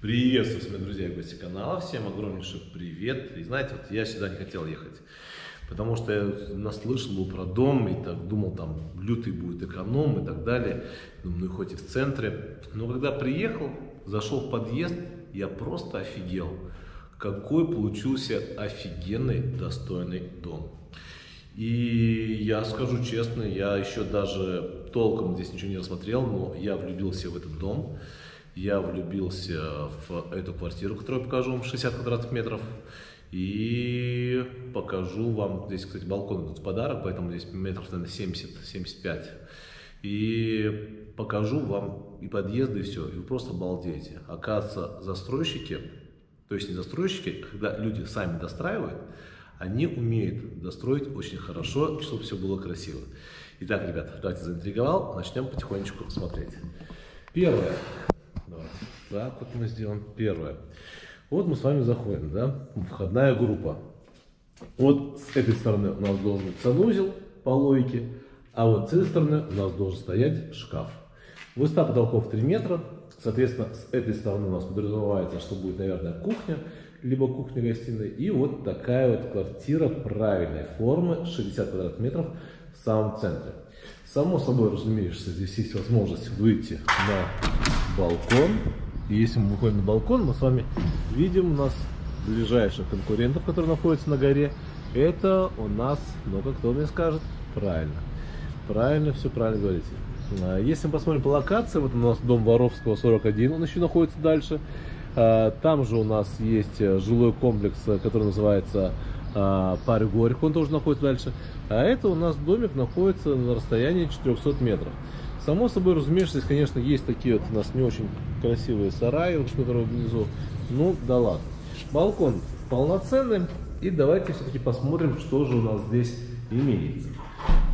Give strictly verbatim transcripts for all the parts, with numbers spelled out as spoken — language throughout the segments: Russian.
Приветствую себя, друзья и гости канала, всем огромнейший привет. И знаете, вот я сюда не хотел ехать, потому что я наслышал был про дом и так думал, там лютый будет эконом и так далее. Думаю, ну и хоть и в центре. Но когда приехал, зашел в подъезд, я просто офигел, какой получился офигенный, достойный дом. И я скажу честно, я еще даже толком здесь ничего не рассмотрел, но я влюбился в этот дом. Я влюбился в эту квартиру, которую я покажу вам, шестьдесят квадратных метров. И покажу вам, здесь, кстати, балкон идут в подарок, поэтому здесь метров, наверное, семьдесят — семьдесят пять. И покажу вам и подъезды, и все. И вы просто обалдеете. Оказывается, застройщики, то есть не застройщики, когда люди сами достраивают, они умеют достроить очень хорошо, чтобы все было красиво. Итак, ребята, давайте заинтриговал, начнем потихонечку смотреть. Первое. Давайте. Так вот мы сделаем первое. Вот мы с вами заходим, да, входная группа. Вот с этой стороны у нас должен быть санузел по логике, а вот с этой стороны у нас должен стоять шкаф. Высота потолков три метра, соответственно, с этой стороны у нас подразумевается, что будет, наверное, кухня, либо кухня-гостиная. И вот такая вот квартира правильной формы, шестьдесят квадратных метров в самом центре. Само собой разумеется, здесь есть возможность выйти на балкон. И если мы выходим на балкон, мы с вами видим у нас ближайших конкурентов, которые находятся на горе. Это у нас, ну-ка, кто мне скажет? Правильно. Правильно, все правильно говорите. Если мы посмотрим по локации, вот у нас дом Воровского сорок один, он еще находится дальше. Там же у нас есть жилой комплекс, который называется Пари Горько, он тоже находится дальше. А это у нас домик находится на расстоянии четырёхсот метров. Само собой разумеется, здесь, конечно, есть такие вот у нас не очень красивые сараи, вот, которые внизу. Ну да ладно. Балкон полноценный. И давайте все-таки посмотрим, что же у нас здесь имеется.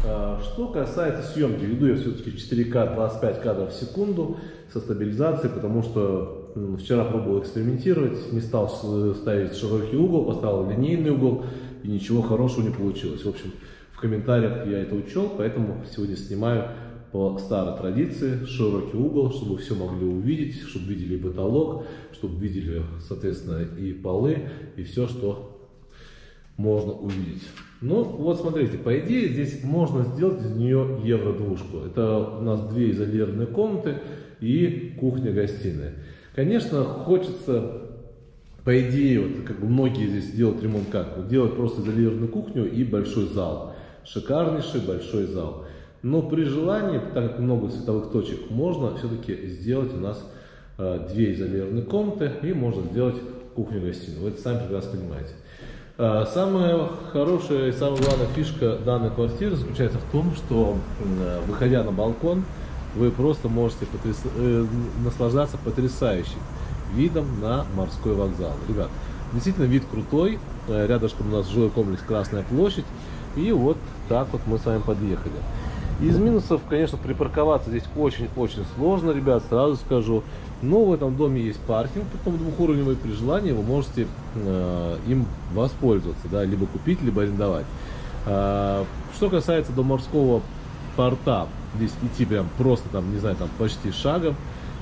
Что касается съемки, веду я все-таки четыре ка двадцать пять кадров в секунду со стабилизацией, потому что вчера пробовал экспериментировать, не стал ставить широкий угол, поставил линейный угол, и ничего хорошего не получилось. В общем, в комментариях я это учел, поэтому сегодня снимаю по старой традиции широкий угол, чтобы все могли увидеть, чтобы видели потолок, чтобы видели, соответственно, и полы, и все, что можно увидеть. Ну, вот смотрите, по идее, здесь можно сделать из нее евро-двушку. Это у нас две изолированные комнаты и кухня-гостиная. Конечно, хочется, по идее, вот как бы многие здесь делают ремонт как? Делать просто изолированную кухню и большой зал. Шикарнейший большой зал. Но при желании, так как много световых точек, можно все-таки сделать у нас э, две изолированные комнаты и можно сделать кухню-гостиную. Вы это сами прекрасно понимаете. Э, самая хорошая и самая главная фишка данной квартиры заключается в том, что э, выходя на балкон, вы просто можете потряс... э, наслаждаться потрясающим видом на морской вокзал. Ребят, действительно вид крутой. Рядышком у нас жилой комплекс Красная площадь. И вот так вот мы с вами подъехали. Из минусов, конечно, припарковаться здесь очень-очень сложно, ребят, сразу скажу. Но в этом доме есть паркинг, потом двухуровневый, при желании вы можете э, им воспользоваться. Да, либо купить, либо арендовать. Э, что касается до морского порта, здесь идти прям просто там, не знаю, там почти шагом.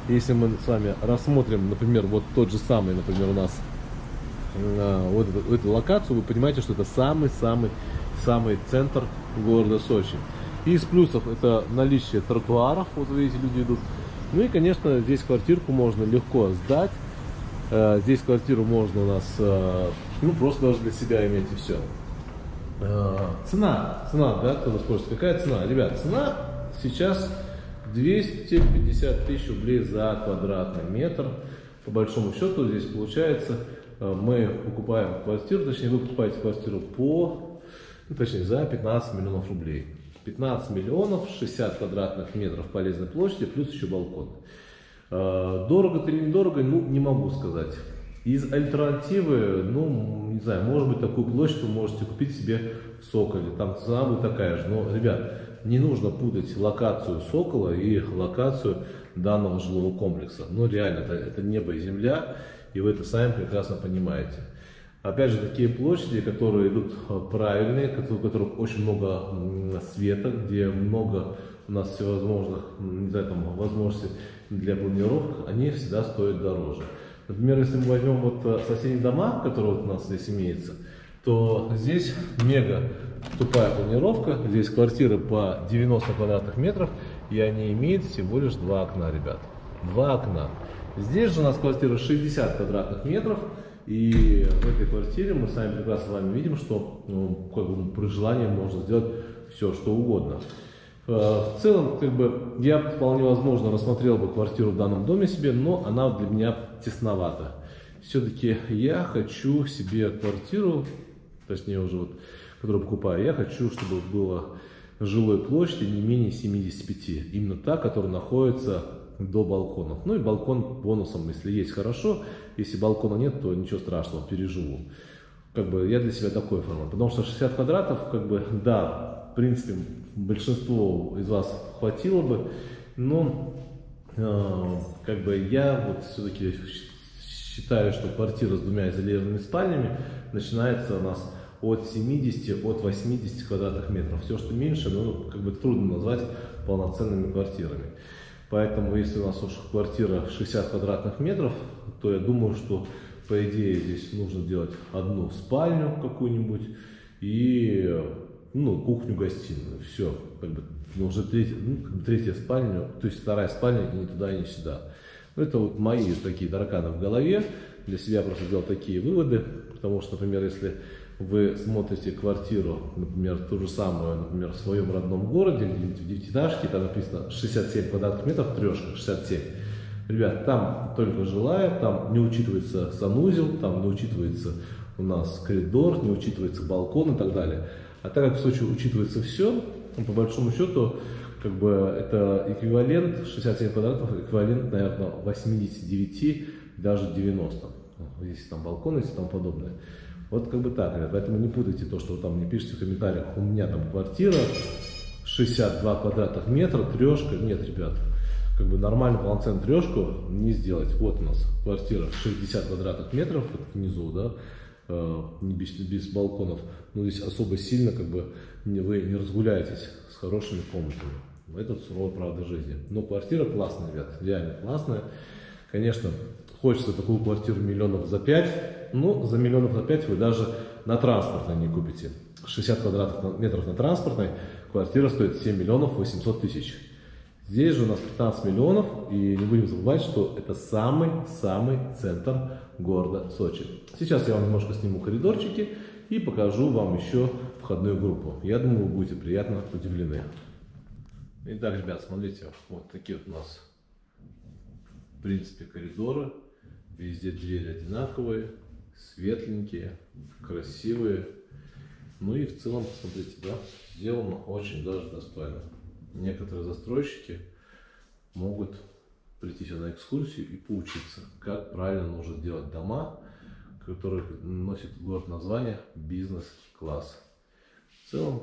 Если мы с вами рассмотрим, например, вот тот же самый, например, у нас э, вот эту, эту локацию, вы понимаете, что это самый-самый-самый центр города Сочи. И из плюсов это наличие тротуаров, вот видите, люди идут. Ну и, конечно, здесь квартирку можно легко сдать. Э, здесь квартиру можно у нас, э, ну, просто даже для себя иметь и все. Э, цена, цена, да, кто-то спросит, какая цена? Ребят, цена сейчас двести пятьдесят тысяч рублей за квадратный метр. По большому счету здесь получается, мы покупаем квартиру, точнее вы покупаете квартиру по, ну, точнее за пятнадцать миллионов рублей. пятнадцать миллионов, шестьдесят квадратных метров полезной площади, плюс еще балкон. Дорого-то или недорого, ну не могу сказать. Из альтернативы, ну, не знаю, может быть, такую площадь вы можете купить себе в Соколе. Там цена будет такая же. Но, ребят, не нужно путать локацию Сокола и локацию данного жилого комплекса. Ну, реально, это, это небо и земля, и вы это сами прекрасно понимаете. Опять же, такие площади, которые идут правильные, у которых очень много света, где много у нас всевозможных, не знаю, там, возможностей для планировок, они всегда стоят дороже. Например, если мы возьмем вот соседние дома, которые вот у нас здесь имеются, то здесь мега тупая планировка, здесь квартиры по девяносто квадратных метров, и они имеют всего лишь два окна, ребят. Два окна. Здесь же у нас квартира шестьдесят квадратных метров, и в этой квартире мы сами прекрасно с вами видим, что ну, как бы, при желании можно сделать все, что угодно. В целом, как бы, я вполне возможно рассмотрел бы квартиру в данном доме себе, но она для меня тесновата. Все-таки я хочу себе квартиру, точнее уже вот, которую покупаю, я хочу, чтобы было жилой площади не менее семидесяти пяти. Именно та, которая находится до балконов. Ну и балкон бонусом, если есть, хорошо. Если балкона нет, то ничего страшного, переживу. Как бы я для себя такой формат. Потому что шестьдесят квадратов, как бы, да, в принципе, большинство из вас хватило бы. Но э, как бы я вот все-таки считаю, что квартира с двумя изолированными спальнями начинается у нас от семидесяти, от восьмидесяти квадратных метров. Все, что меньше, ну, как бы трудно назвать полноценными квартирами. Поэтому, если у нас уж квартира шестьдесят квадратных метров, то я думаю, что, по идее, здесь нужно делать одну спальню какую-нибудь и, ну, кухню-гостиную. Все, как бы, ну, уже третья, ну, третья спальня, то есть вторая спальня и ни туда, и ни сюда. Ну, это вот мои такие тараканы в голове. Для себя просто делал такие выводы, потому что, например, если вы смотрите квартиру, например, ту же самую, например, в своем родном городе, в девятиэтажке, там написано шестьдесят семь квадратных метров, трешка, шестьдесят семь. Ребят, там только жилая, там не учитывается санузел, там не учитывается у нас коридор, не учитывается балкон и так далее. А так как в Сочи учитывается все, по большому счету, как бы это эквивалент, шестьдесят семь квадратов, эквивалент, наверное, восьмидесяти девяти, даже девяноста, если там балкон, если там подобное. Вот как бы так, ребят, поэтому не путайте то, что вы там мне пишете в комментариях, у меня там квартира шестьдесят два квадратных метра, трешка, нет, ребят, как бы нормально полноценную трешку не сделать. Вот у нас квартира шестьдесят квадратных метров, вот внизу, да, э, без, без балконов, но здесь особо сильно, как бы, не, вы не разгуляетесь с хорошими комнатами, это суровая правда жизни, но квартира классная, ребят, реально классная, конечно, хочется такую квартиру миллионов за пять. Ну, за миллионов на пять вы даже на транспортной не купите. шестьдесят квадратных метров на транспортной квартира стоит семь миллионов восемьсот тысяч. Здесь же у нас пятнадцать миллионов. И не будем забывать, что это самый-самый центр города Сочи. Сейчас я вам немножко сниму коридорчики и покажу вам еще входную группу. Я думаю, вы будете приятно удивлены. Итак, ребят, смотрите, вот такие вот у нас, в принципе, коридоры. Везде двери одинаковые. Светленькие, красивые. Ну и в целом, посмотрите, да, сделано очень даже достойно. Некоторые застройщики могут прийти сюда на экскурсию и поучиться, как правильно нужно делать дома, которые носят город название бизнес-класс. В целом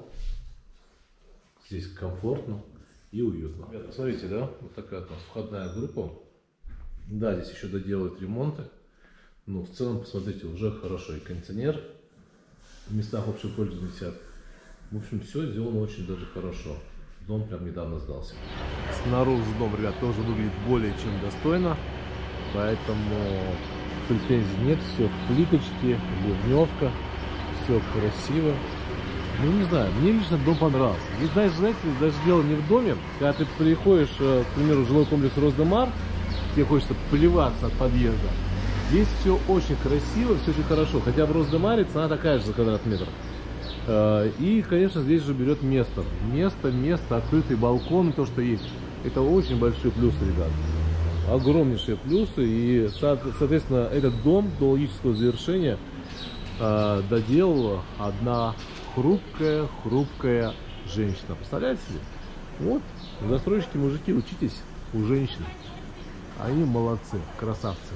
здесь комфортно и уютно. Ребята, посмотрите, да, вот такая у нас входная группа. Да, здесь еще доделают ремонты. Ну, в целом, посмотрите, уже хорошо. И кондиционер в местах общего пользования висят. В общем, все сделано очень даже хорошо. Дом прям недавно сдался. Снаружи дом, ребят, тоже выглядит более чем достойно. Поэтому претензий нет. Все в плиточке, ливневка. Все красиво. Ну, не знаю, мне лично дом понравился. И знаешь, знаете, даже дело не в доме. Когда ты приходишь, к примеру, в жилой комплекс Роздемар, тебе хочется плеваться от подъезда. Здесь все очень красиво, все очень хорошо. Хотя в Роздемаре цена такая же за квадратный метр. И, конечно, здесь же берет место. Место, место, открытый балкон, то, что есть. Это очень большие плюсы, ребят. Огромнейшие плюсы. И, соответственно, этот дом до логического завершения доделала одна хрупкая, хрупкая женщина. Представляете себе? Вот, застройщики, мужики, учитесь у женщин. Они молодцы, красавцы.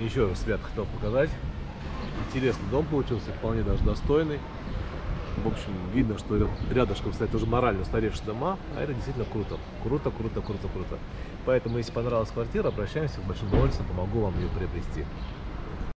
Еще раз, ребят, хотел показать. Интересный дом получился, вполне даже достойный. В общем, видно, что рядышком стоят уже морально устаревшие дома, а это действительно круто. Круто, круто, круто, круто. Поэтому, если понравилась квартира, обращаемся, с большим удовольствием помогу вам ее приобрести.